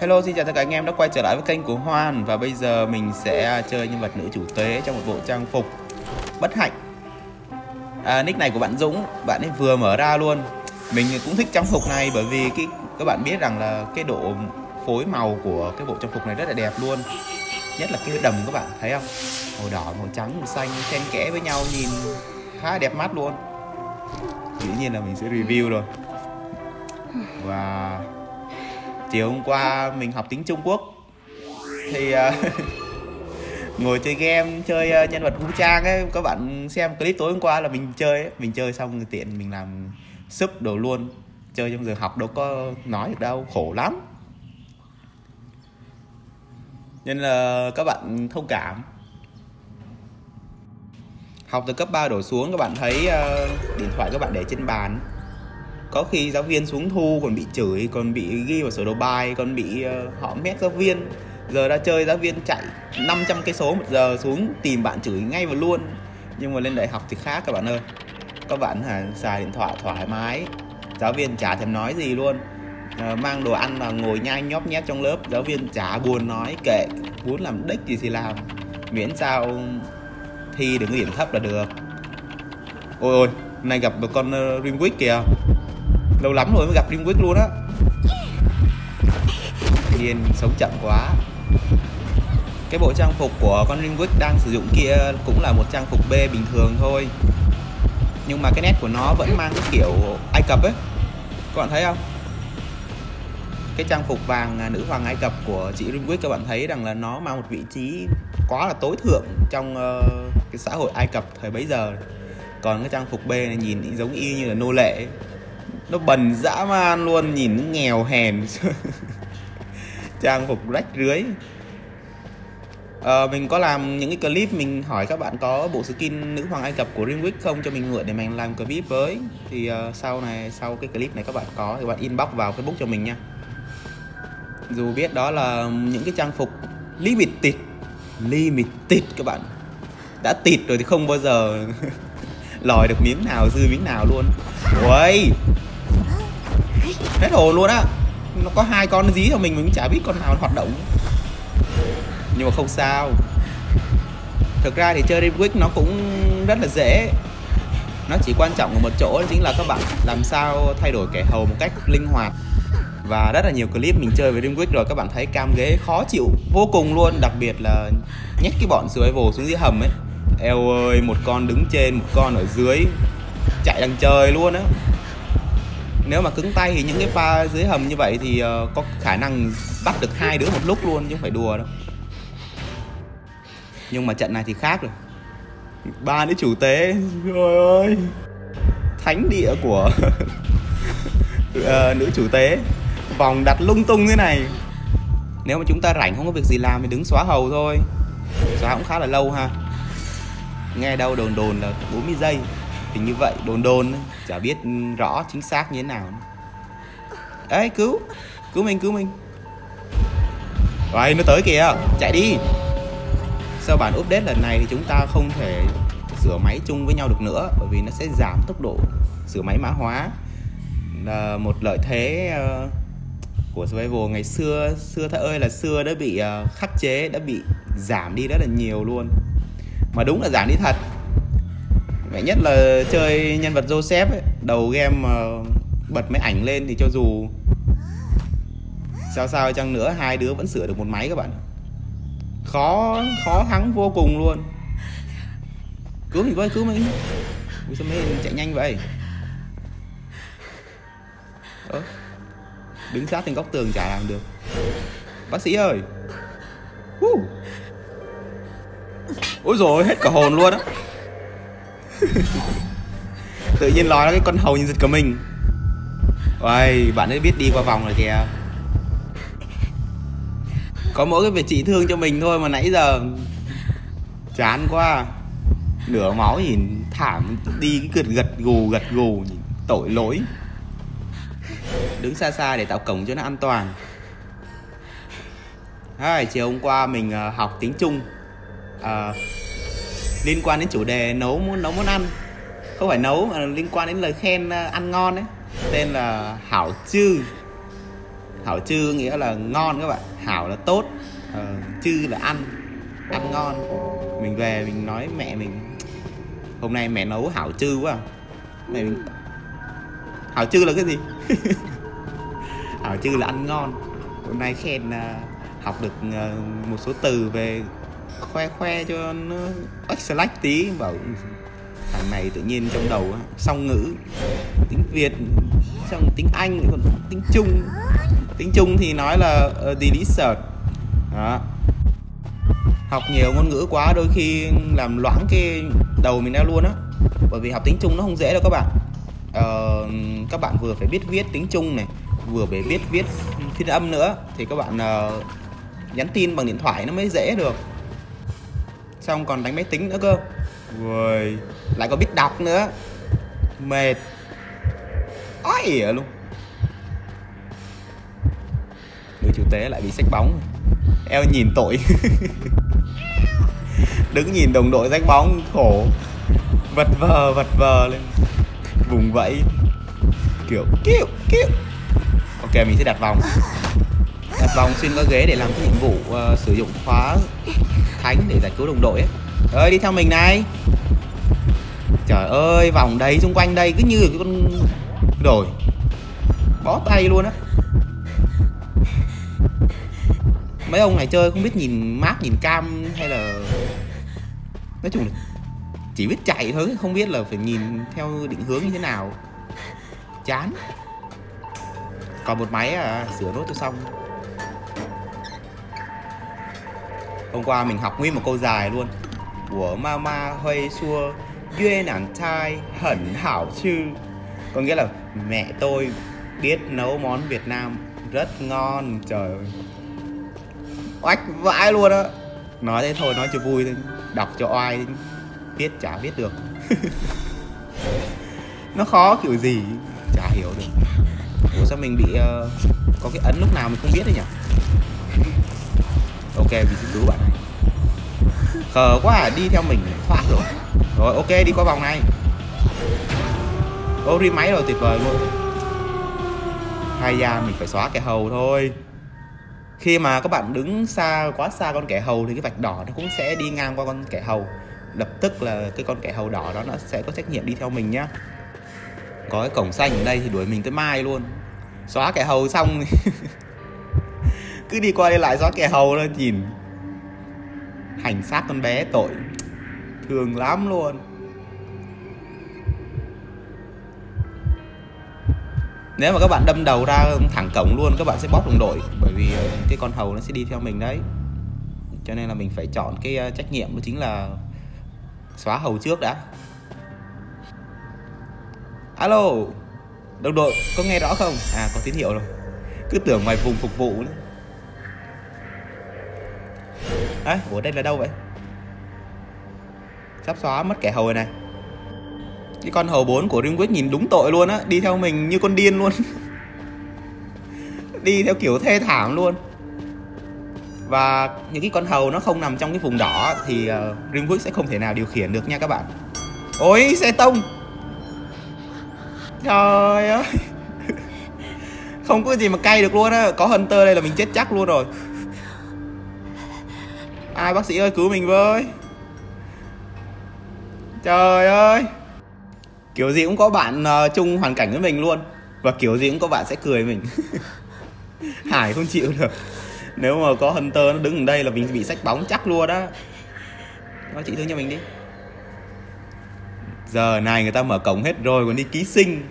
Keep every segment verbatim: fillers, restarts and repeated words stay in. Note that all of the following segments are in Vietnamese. Hello, xin chào tất cả anh em đã quay trở lại với kênh của Hoan. Và bây giờ mình sẽ chơi nhân vật nữ chủ tế trong một bộ trang phục bất hạnh. à, Nick này của bạn Dũng, bạn ấy vừa mở ra luôn. Mình cũng thích trang phục này bởi vì cái, các bạn biết rằng là cái độ phối màu của cái bộ trang phục này rất là đẹp luôn. Nhất là cái đầm, các bạn thấy không? Màu đỏ, màu trắng, màu xanh xen kẽ với nhau nhìn khá đẹp mắt luôn. Dĩ nhiên là mình sẽ review rồi. Và chiều hôm qua mình học tiếng Trung Quốc thì uh, ngồi chơi game, chơi uh, nhân vật vũ trang ấy. Các bạn xem clip tối hôm qua là mình chơi ấy. Mình chơi xong tiện mình làm sub đồ luôn. Chơi trong giờ học đâu có nói được đâu, khổ lắm. Nên là các bạn thông cảm. Học từ cấp ba đổ xuống, các bạn thấy uh, điện thoại các bạn để trên bàn. Có khi giáo viên xuống thu còn bị chửi, còn bị ghi vào sổ đầu bài, còn bị uh, họ mét giáo viên. Giờ ra chơi giáo viên chạy năm trăm cây số một giờ xuống tìm bạn chửi ngay vào luôn. Nhưng mà lên đại học thì khác các bạn ơi. Các bạn hả, xài điện thoại thoải mái, giáo viên chả thèm nói gì luôn. uh, Mang đồ ăn là ngồi nhai nhóp nhét trong lớp, giáo viên chả buồn nói, kệ, muốn làm đích gì thì làm, miễn sao thi đừng có điểm thấp là được. Ôi ôi, hôm nay gặp được con uh, Rimwick kìa. Lâu lắm rồi mới gặp Dream Witch luôn á. Tuy nhiên sống chậm quá. Cái bộ trang phục của con Dream Witch đang sử dụng kia cũng là một trang phục B bình thường thôi. Nhưng mà cái nét của nó vẫn mang cái kiểu Ai Cập ấy. Các bạn thấy không? Cái trang phục vàng nữ hoàng Ai Cập của chị Dream Witch, các bạn thấy rằng là nó mang một vị trí quá là tối thượng trong uh, cái xã hội Ai Cập thời bấy giờ. Còn cái trang phục B này nhìn giống y như là nô lệ ấy. Nó bần dã man luôn, nhìn nghèo hèn. Trang phục rách rưới. à, Mình có làm những cái clip mình hỏi các bạn có bộ skin nữ hoàng Ai Cập của Rimwick không cho mình mượn để mình làm clip với. Thì uh, sau này sau cái clip này các bạn có thì các bạn inbox vào Facebook cho mình nha. Dù biết đó là những cái trang phục limited. Limited các bạn. Đã tịt rồi thì không bao giờ lòi được miếng nào, dư miếng nào luôn. Ôi, hết hồn luôn á. Nó có hai con dí cho mình, mình chả biết con nào hoạt động. Nhưng mà không sao. Thực ra thì chơi Rimwick nó cũng rất là dễ. Nó chỉ quan trọng ở một chỗ chính là các bạn làm sao thay đổi kẻ hầu một cách linh hoạt. Và rất là nhiều clip mình chơi với Rimwick rồi, các bạn thấy cam ghế khó chịu vô cùng luôn. Đặc biệt là nhét cái bọn survival xuống dưới hầm ấy. Eo ơi, một con đứng trên, một con ở dưới, chạy đằng trời luôn á. Nếu mà cứng tay thì những cái pha dưới hầm như vậy thì uh, có khả năng bắt được hai đứa một lúc luôn, chứ không phải đùa đâu. Nhưng mà trận này thì khác rồi. Ba đứa chủ tế, trời ơi, thánh địa của uh, nữ chủ tế. Vòng đặt lung tung thế này. Nếu mà chúng ta rảnh không có việc gì làm thì đứng xóa hầu thôi. Xóa cũng khá là lâu ha. Nghe đâu đồn đồn là bốn mươi giây. Thì như vậy đồn đồn chả biết rõ chính xác như thế nào. Ấy, cứu cứu mình, cứu mình. Rồi, nó tới kìa, chạy đi. Sau bản update lần này thì chúng ta không thể sửa máy chung với nhau được nữa, bởi vì nó sẽ giảm tốc độ sửa máy mã hóa. Là một lợi thế uh, của survival ngày xưa. Xưa thầy ơi là xưa đã bị uh, khắc chế, đã bị giảm đi rất là nhiều luôn. Mà đúng là giảm đi thật. Mẹ nhất là chơi nhân vật Joseph ấy, đầu game uh, bật máy ảnh lên thì cho dù sao sao chăng nữa hai đứa vẫn sửa được một máy các bạn. Khó khó thắng vô cùng luôn. Cứu mình với, cứu mình. Ui sao mình chạy nhanh vậy? Ơ, đứng sát trên góc tường chả làm được. Bác sĩ ơi. Uh. Ôi rồi hết cả hồn luôn á. Tự nhiên lòi ra cái con hầu nhìn giật cả mình. Uầy, bạn ấy biết đi qua vòng rồi kìa. Có mỗi cái việc trị thương cho mình thôi mà nãy giờ chán quá. Nửa máu thì thảm đi cứ gật gù gật gù tội lỗi. Đứng xa xa để tạo cổng cho nó an toàn. À, chiều hôm qua mình học tiếng Trung à, liên quan đến chủ đề nấu nấu món ăn, không phải nấu mà liên quan đến lời khen ăn ngon ấy, tên là hảo chư. Hảo chư nghĩa là ngon các bạn, hảo là tốt, à, chư là ăn, ăn ngon. Mình về mình nói mẹ mình hôm nay mẹ nấu hảo chư quá. Mẹ mình hảo chư là cái gì? Hảo chư là ăn ngon. Hôm nay khen uh, học được uh, một số từ về khoe khoe cho nó extra like tí, bảo thằng này tự nhiên trong đầu song ngữ tiếng Việt, xong tiếng Anh, còn tiếng Trung. Tiếng Trung thì nói là uh, delicious. Đó. Học nhiều ngôn ngữ quá đôi khi làm loãng cái đầu mình ra luôn á. Bởi vì học tiếng Trung nó không dễ đâu các bạn. Ờ, các bạn vừa phải biết viết tiếng Trung này, vừa phải biết viết phiên âm nữa thì các bạn uh, nhắn tin bằng điện thoại nó mới dễ được. Xong còn đánh máy tính nữa cơ. Rồi lại còn biết đọc nữa. Mệt. Ói ỉa luôn. Người chủ tế lại bị xách bóng. Eo nhìn tội. Đứng nhìn đồng đội xách bóng khổ. Vật vờ vật vờ lên. Vùng vẫy. Kiểu kiểu kiểu. Ok mình sẽ đặt vòng. Đặt vòng xuyên qua ghế để làm cái nhiệm vụ uh, sử dụng khóa thánh để giải cứu đồng đội ấy. Ơi đi theo mình này. Trời ơi vòng đấy xung quanh đây cứ như cái con đồi. Bó tay luôn á. Mấy ông này chơi không biết nhìn map, nhìn cam hay là... Nói chung là chỉ biết chạy thôi, không biết là phải nhìn theo định hướng như thế nào. Chán. Còn một máy à, sửa nốt tôi xong. Hôm qua mình học nguyên một câu dài luôn. Của mama hơi xua duyên ảnh trai hẩn hảo chư. Có nghĩa là mẹ tôi biết nấu món Việt Nam rất ngon. Trời ơi. Oách vãi luôn á. Nói thế thôi, nói cho vui thôi. Đọc cho oai, biết chả biết được. Nó khó kiểu gì chả hiểu được. Ủa sao mình bị uh, có cái ấn lúc nào mình không biết đấy nhỉ? Ok mình xin cứu bạn này. Khờ quá à, đi theo mình thoát rồi. Rồi ok đi qua vòng này. Ô ri máy rồi, tuyệt vời luôn. Hay ra mình phải xóa kẻ hầu thôi. Khi mà các bạn đứng xa, quá xa con kẻ hầu thì cái vạch đỏ nó cũng sẽ đi ngang qua con kẻ hầu. Lập tức là cái con kẻ hầu đỏ đó nó sẽ có trách nhiệm đi theo mình nhá. Có cái cổng xanh ở đây thì đuổi mình tới mai luôn. Xóa kẻ hầu xong thì cứ đi qua đi lại xóa kẻ hầu thôi, nhìn hành xác con bé tội thương lắm luôn. Nếu mà các bạn đâm đầu ra thẳng cổng luôn các bạn sẽ bóp đồng đội, bởi vì cái con hầu nó sẽ đi theo mình đấy. Cho nên là mình phải chọn cái trách nhiệm đó chính là xóa hầu trước đã. Alo, đồng đội có nghe rõ không? À có tín hiệu rồi. Cứ tưởng ngoài vùng phục vụ nữa. Đấy, à, ủa đây là đâu vậy? Sắp xóa mất kẻ hầu rồi này. Cái con hầu bốn của Rimwick nhìn đúng tội luôn á. Đi theo mình như con điên luôn. Đi theo kiểu thê thảm luôn. Và những cái con hầu nó không nằm trong cái vùng đỏ thì uh, Rimwick sẽ không thể nào điều khiển được nha các bạn. Ôi xe tông. Trời ơi. Không có gì mà cay được luôn á. Có Hunter đây là mình chết chắc luôn rồi. Ai bác sĩ ơi cứu mình với. Trời ơi. Kiểu gì cũng có bạn uh, chung hoàn cảnh với mình luôn. Và kiểu gì cũng có bạn sẽ cười mình. Hải không chịu được. Nếu mà có Hunter nó đứng ở đây là mình bị xách bóng chắc luôn á. Nó chị thương cho mình đi. Giờ này người ta mở cổng hết rồi còn đi ký sinh.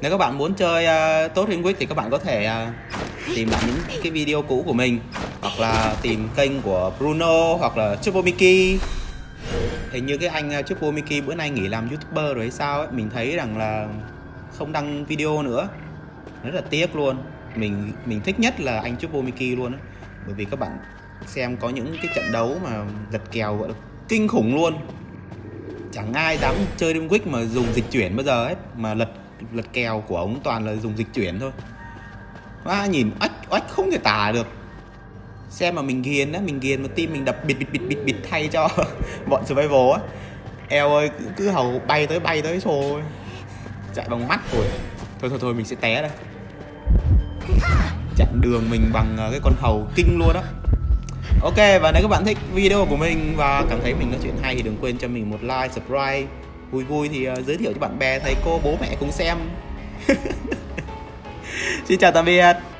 Nếu các bạn muốn chơi uh, tốt Rimwick thì các bạn có thể uh, tìm lại những cái video cũ của mình. Hoặc là tìm kênh của Bruno hoặc là Chupomiki. Hình như cái anh Chupomiki bữa nay nghỉ làm YouTuber rồi hay sao ấy. Mình thấy rằng là không đăng video nữa. Rất là tiếc luôn. mình mình thích nhất là anh Chupomiki luôn á, bởi vì các bạn xem có những cái trận đấu mà giật kèo gọi là kinh khủng luôn, chẳng ai dám chơi Rimwick mà dùng dịch chuyển bây giờ hết, mà lật lật kèo của ông toàn là dùng dịch chuyển thôi. Và nhìn oách oách không thể tả được. Xem mà mình ghiền á, mình ghiền một team mình đập bịt bịt bịt bịt bịt thay cho bọn survival á. Eo ơi, cứ, cứ hầu bay tới bay tới thôi, chạy bằng mắt rồi. Thôi thôi thôi, mình sẽ té đây. Chặn đường mình bằng cái con hầu kinh luôn đó. Ok, và nếu các bạn thích video của mình và cảm thấy mình nói chuyện hay thì đừng quên cho mình một like, subscribe. Vui vui thì giới thiệu cho bạn bè, thầy cô, bố mẹ cùng xem. Xin chào tạm biệt.